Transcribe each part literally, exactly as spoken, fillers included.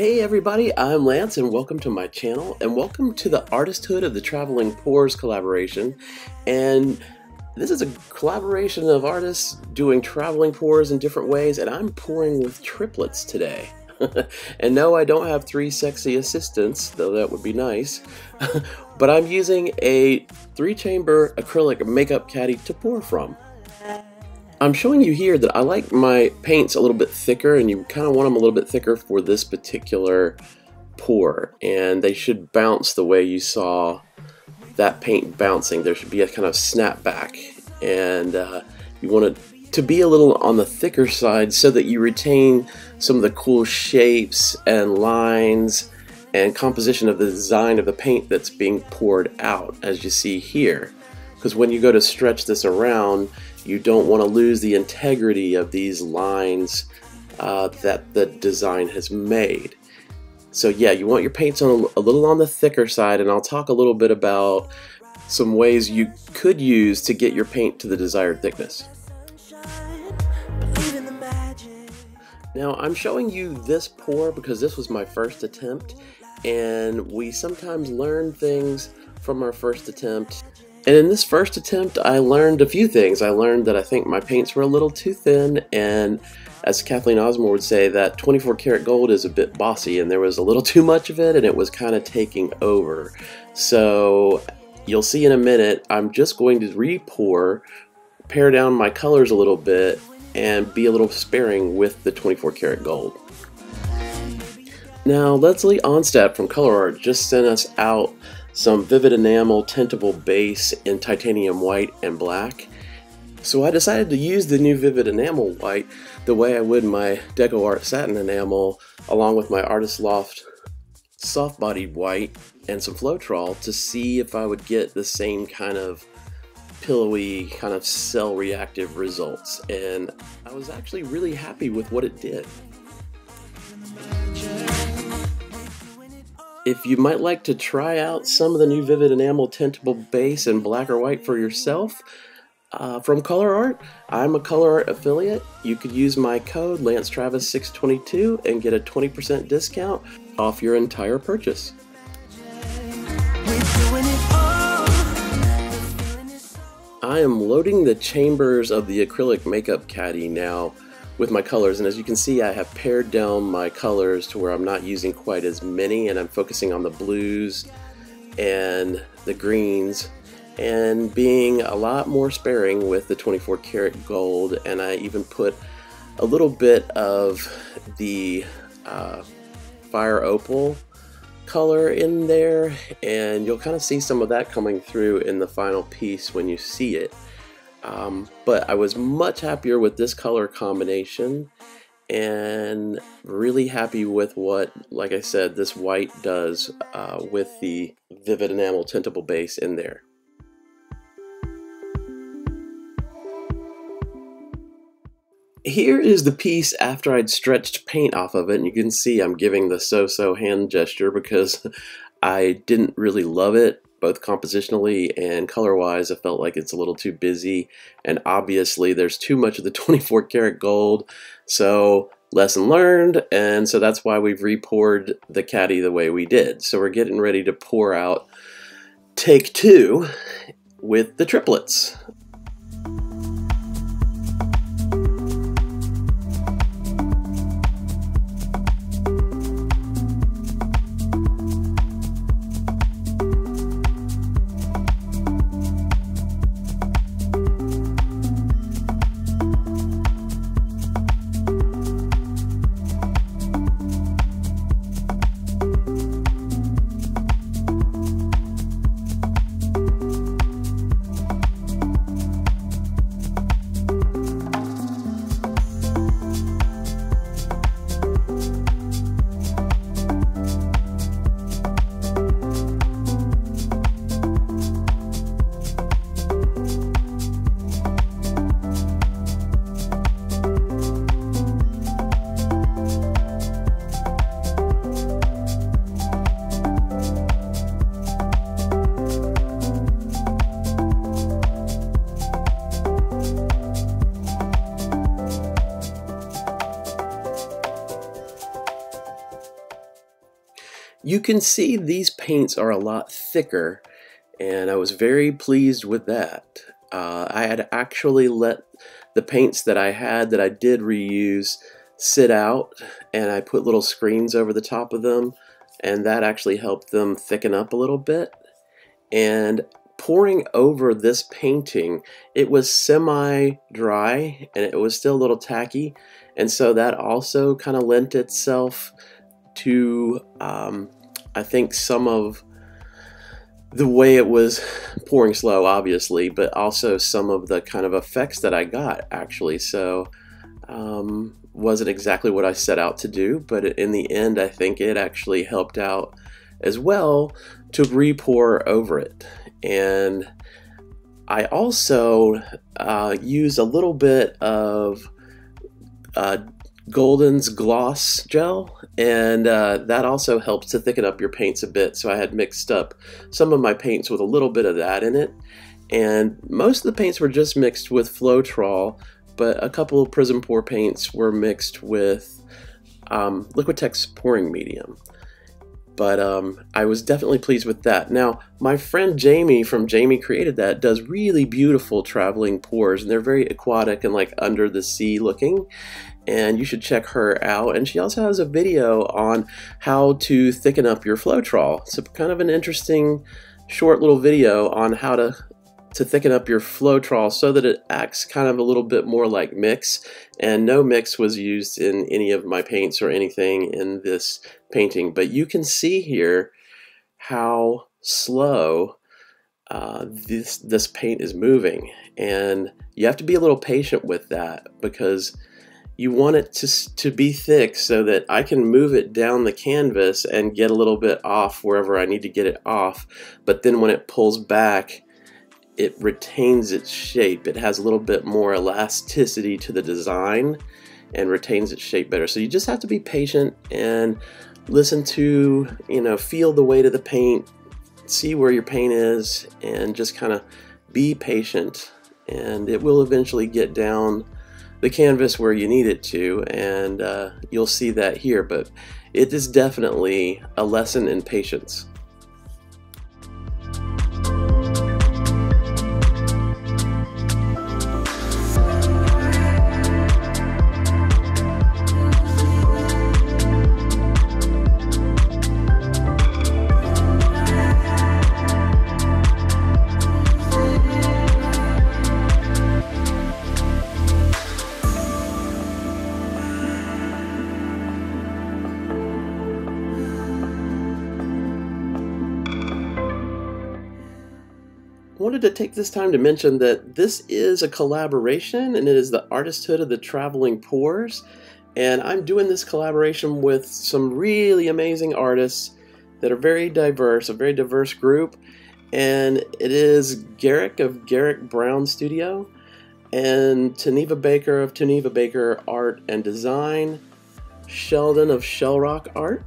Hey everybody, I'm Lance and welcome to my channel and welcome to the Artisthood of the Traveling Pours collaboration. And this is a collaboration of artists doing traveling pours in different ways, and I'm pouring with triplets today. And no, I don't have three sexy assistants, though that would be nice. But I'm using a three-chamber acrylic makeup caddy to pour from. I'm showing you here that I like my paints a little bit thicker, and you kind of want them a little bit thicker for this particular pour, and they should bounce the way you saw that paint bouncing. There should be a kind of snap back, and uh, you want it to be a little on the thicker side so that you retain some of the cool shapes and lines and composition of the design of the paint that's being poured out, as you see here. Because when you go to stretch this around, you don't want to lose the integrity of these lines uh, that the design has made. So yeah, you want your paints on a, a little on the thicker side, and I'll talk a little bit about some ways you could use to get your paint to the desired thickness. Now I'm showing you this pour because this was my first attempt, and we sometimes learn things from our first attempt. And in this first attempt, I learned a few things. I learned that I think my paints were a little too thin, and as Kathleen Osmore would say, that twenty-four karat gold is a bit bossy, and there was a little too much of it, and it was kind of taking over. So you'll see in a minute, I'm just going to re-pour, pare down my colors a little bit, and be a little sparing with the twenty-four karat gold. Now, Leslie Onstead from Color Art just sent us out some Vivid Enamel Tintable Base in Titanium White and Black. So I decided to use the new Vivid Enamel White the way I would my DecoArt Satin Enamel, along with my Artist Loft Soft-Bodied White and some Floetrol, to see if I would get the same kind of pillowy, kind of cell reactive results. And I was actually really happy with what it did. If you might like to try out some of the new Vivid Enamel Tintable Base in black or white for yourself uh, from Color Art, I'm a Color Art affiliate. You could use my code Lance Travis six twenty-two and get a twenty percent discount off your entire purchase. I am loading the chambers of the acrylic makeup caddy now with my colors, and as you can see, I have pared down my colors to where I'm not using quite as many, and I'm focusing on the blues and the greens and being a lot more sparing with the twenty-four karat gold. And I even put a little bit of the uh, Fire Opal color in there, and you'll kind of see some of that coming through in the final piece when you see it. Um, but I was much happier with this color combination, and really happy with what, like I said, this white does uh, with the Vivid Enamel Tintable Base in there. Here is the piece after I'd stretched paint off of it, and you can see I'm giving the so-so hand gesture because I didn't really love it. Both compositionally and color-wise, I felt like it's a little too busy, and obviously there's too much of the twenty-four karat gold, so lesson learned, and so that's why we've re-poured the caddy the way we did. So we're getting ready to pour out take two with the triplets. You can see these paints are a lot thicker, and I was very pleased with that. Uh, I had actually let the paints that I had that I did reuse sit out, and I put little screens over the top of them, and that actually helped them thicken up a little bit. And pouring over this painting, it was semi-dry and it was still a little tacky, and so that also kind of lent itself to um, I think some of the way it was pouring slow, obviously, but also some of the kind of effects that I got actually. So um, wasn't exactly what I set out to do, but in the end I think it actually helped out as well to re-pour over it. And I also uh, used a little bit of uh, Golden's gloss gel, and uh, that also helps to thicken up your paints a bit. So I had mixed up some of my paints with a little bit of that in it, and most of the paints were just mixed with Floetrol, but a couple of prism pour paints were mixed with um, Liquitex pouring medium. But um, I was definitely pleased with that. Now, my friend Jamie from Jamie Created That does really beautiful traveling pours, and they're very aquatic and like under the sea looking. And you should check her out. And she also has a video on how to thicken up your Floetrol. So kind of an interesting short little video on how to to thicken up your Floetrol so that it acts kind of a little bit more like mix. And no mix was used in any of my paints or anything in this painting, but you can see here how slow uh, this this paint is moving, and you have to be a little patient with that because you want it to, to be thick so that I can move it down the canvas and get a little bit off wherever I need to get it off. But then when it pulls back, it retains its shape. It has a little bit more elasticity to the design and retains its shape better. So you just have to be patient and listen to, you know, feel the weight of the paint, see where your paint is, and just kind of be patient, and it will eventually get down the canvas where you need it to, and uh, you'll see that here. But it is definitely a lesson in patience. Wanted to take this time to mention that this is a collaboration, and it is the Artisthood of the Traveling Pours, and I'm doing this collaboration with some really amazing artists that are very diverse, a very diverse group, and it is Garrick of Garrick Brown Studio and Taneva Baker of Taneva Baker Art and Design, Sheldon of Shellrock Art,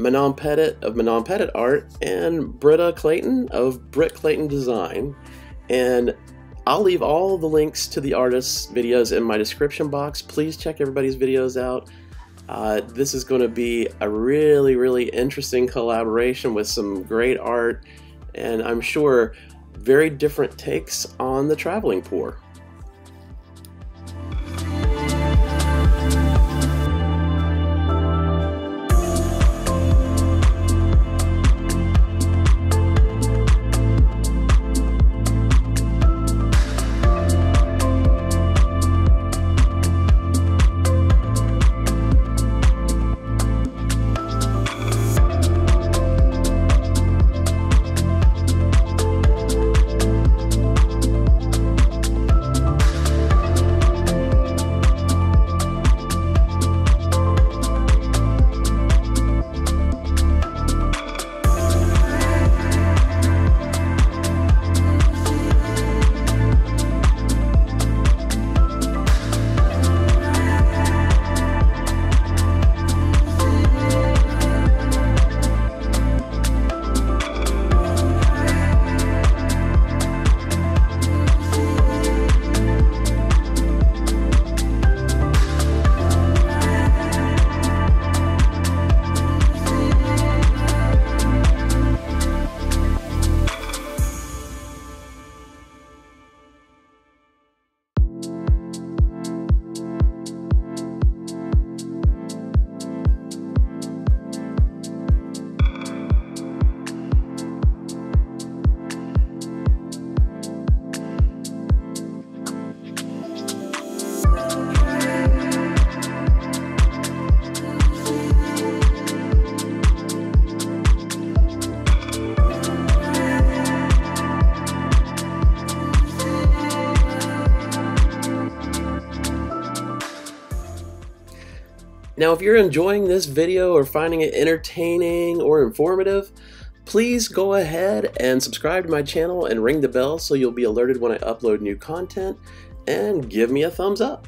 Manon Petit of Manon Petit Art, and Britt Clayton of Britt Clayton Design. And I'll leave all the links to the artists' videos in my description box. Please check everybody's videos out. Uh, this is going to be a really, really interesting collaboration with some great art, and I'm sure very different takes on the traveling pour. Now, if you're enjoying this video or finding it entertaining or informative, please go ahead and subscribe to my channel and ring the bell so you'll be alerted when I upload new content, and give me a thumbs up.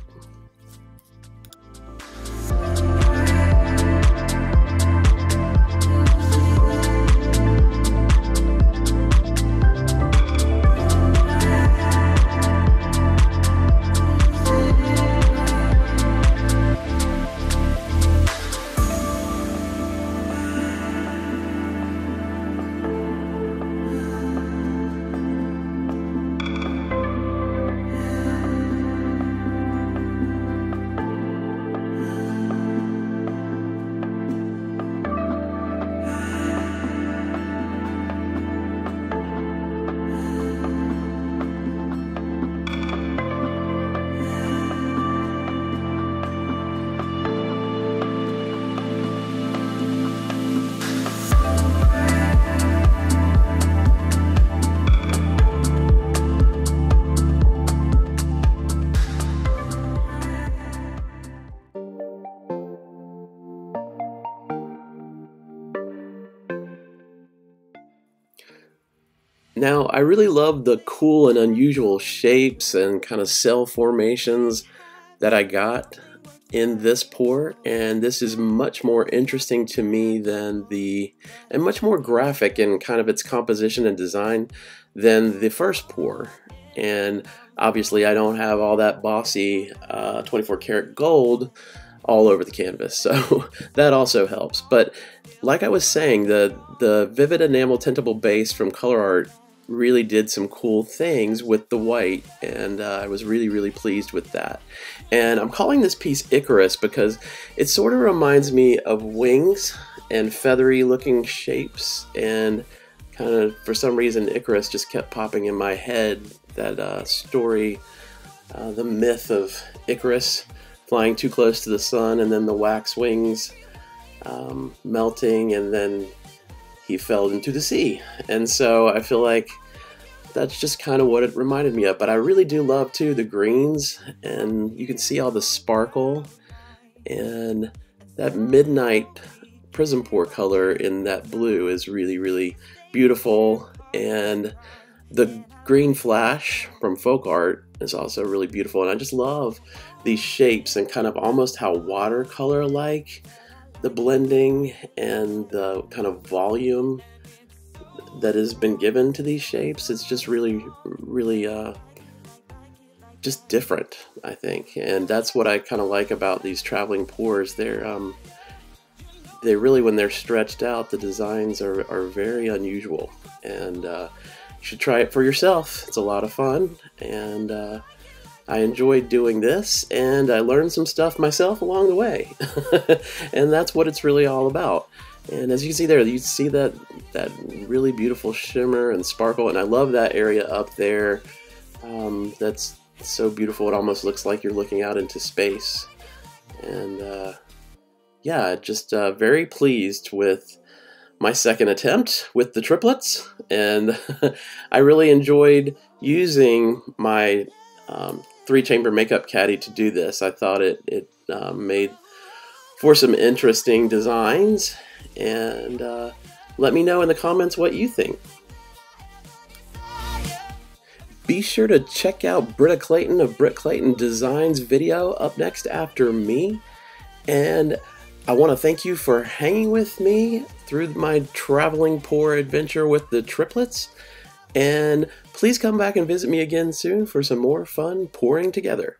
Now, I really love the cool and unusual shapes and kind of cell formations that I got in this pour, and this is much more interesting to me than the, and much more graphic in kind of its composition and design than the first pour. And obviously I don't have all that bossy uh, twenty-four karat gold all over the canvas, so that also helps. But like I was saying, the, the Vivid Enamel Tintable Base from Color Art really did some cool things with the white, and uh, I was really really pleased with that. And I'm calling this piece Icarus because it sort of reminds me of wings and feathery looking shapes, and kind of for some reason Icarus just kept popping in my head, that uh, story, uh, the myth of Icarus flying too close to the sun and then the wax wings um, melting, and then he fell into the sea. And so I feel like that's just kind of what it reminded me of. But I really do love too the greens, and you can see all the sparkle, and that midnight prism pour color in that blue is really really beautiful, and the green flash from Folk Art is also really beautiful. And I just love these shapes and kind of almost how watercolor like the blending and the kind of volume that has been given to these shapes. It's just really, really uh, just different, I think. And that's what I kind of like about these traveling pours. They're, um, they really, when they're stretched out, the designs are, are very unusual. And uh, you should try it for yourself. It's a lot of fun. And uh, I enjoyed doing this, and I learned some stuff myself along the way. And that's what it's really all about. And as you can see there, you see that that really beautiful shimmer and sparkle, and I love that area up there. Um, that's so beautiful. It almost looks like you're looking out into space. And uh, yeah, just uh, very pleased with my second attempt with the triplets, and I really enjoyed using my um, three-chamber makeup caddy to do this. I thought it, it uh, made for some interesting designs, and uh, let me know in the comments what you think. Be sure to check out Britt Clayton of Britt Clayton Design's video up next after me, and I want to thank you for hanging with me through my traveling pour adventure with the triplets, and please come back and visit me again soon for some more fun pouring together.